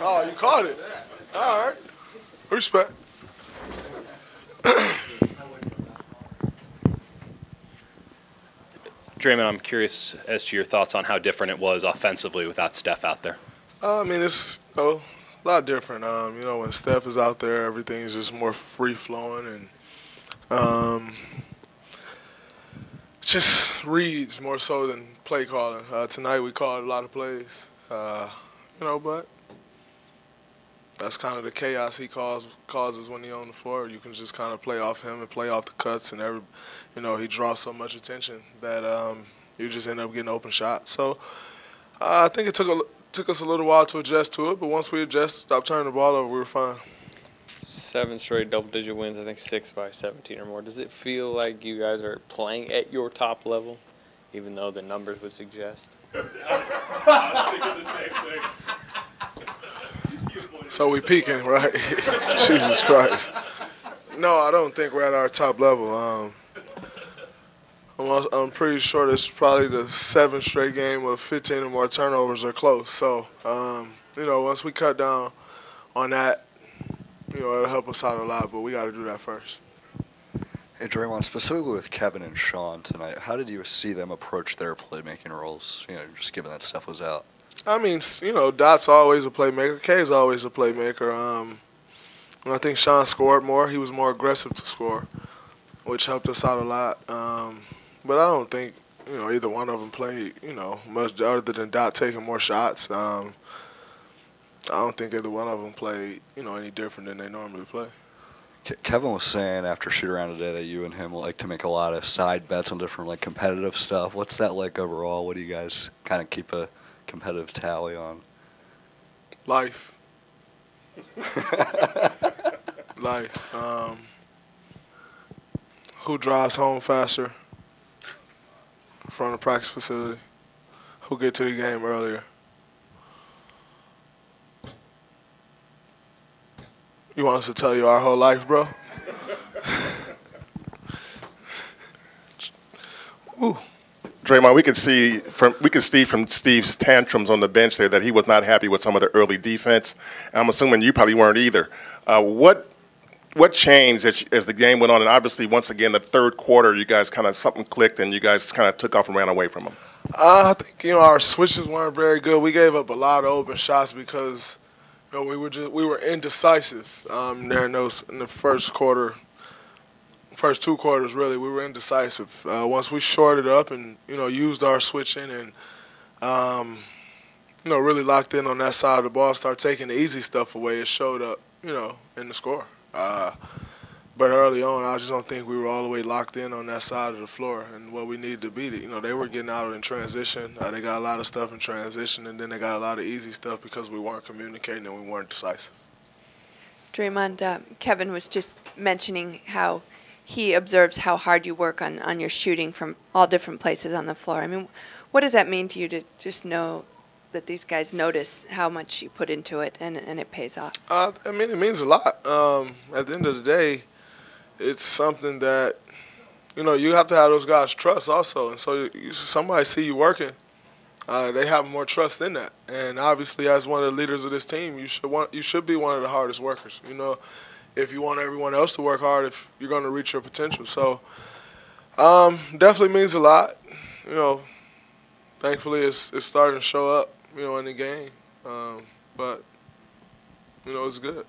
Oh, you caught it. All right. Respect. Draymond, I'm curious as to your thoughts on how different it was offensively without Steph out there. I mean, it's a lot different. You know, when Steph is out there, everything is just more free-flowing and just reads more so than play calling. Tonight we called a lot of plays, you know, but that's kind of the chaos he causes when he's on the floor. You can just kind of play off him and play off the cuts, and you know, he draws so much attention that you just end up getting open shots. So I think it took us a little while to adjust to it, but once we adjusted, stopped turning the ball over, we were fine. 7 straight double-digit wins, I think 6 by 17 or more. Does it feel like you guys are playing at your top level, even though the numbers would suggest? I was thinking the same thing. So we peaking, right? Jesus Christ. No, I don't think we're at our top level. I'm pretty sure this is probably the 7th straight game of 15 or more turnovers or close. So, you know, once we cut down on that, you know, it'll help us out a lot, but we got to do that first. Hey, Draymond, specifically with Kevin and Sean tonight, how did you see them approach their playmaking roles, you know, just given that Steph was out? I mean, you know, Dot's always a playmaker. K's always a playmaker. I think Sean scored more. He was more aggressive to score, which helped us out a lot. But I don't think, you know, either one of them played, you know, much other than Dot taking more shots. I don't think either one of them played, you know, any different than they normally play. Kevin was saying after shoot-around today that you and him like to make a lot of side bets on different, like, competitive stuff. What's that like overall? What do you guys kind of keep a – competitive tally on? Life. Life. Who drives home faster from the practice facility? Who get to the game earlier? You want us to tell you our whole life, bro? Ooh. Draymond, we could see from Steve's tantrums on the bench there that he was not happy with some of the early defense. I'm assuming you probably weren't either. What changed as the game went on? And obviously, once again, the third quarter, you guys kind of something clicked, and you guys kind of took off and ran away from him. I think, you know, our switches weren't very good. We gave up a lot of open shots because, you know, we were indecisive. There in the first quarter. First two quarters, really, we were indecisive. Once we shorted up and, you know, used our switching and, you know, really locked in on that side of the ball, start taking the easy stuff away, it showed up, you know, in the score. But early on, I just don't think we were all the way locked in on that side of the floor and what we needed to beat it. You know, they were getting out in transition. They got a lot of stuff in transition, and then they got a lot of easy stuff because we weren't communicating and we weren't decisive. Draymond, Kevin was just mentioning how he observes how hard you work on your shooting from all different places on the floor. I mean, what does that mean to you to just know that these guys notice how much you put into it and it pays off? I mean, it means a lot. At the end of the day, it's something that, you know, you have to have those guys trust also. And so somebody see you working, they have more trust in that. And obviously, as one of the leaders of this team, you should be one of the hardest workers, you know. If you want everyone else to work hard, if you're going to reach your potential. So definitely means a lot. You know, thankfully it's starting to show up, you know, in the game. But, you know, it's good.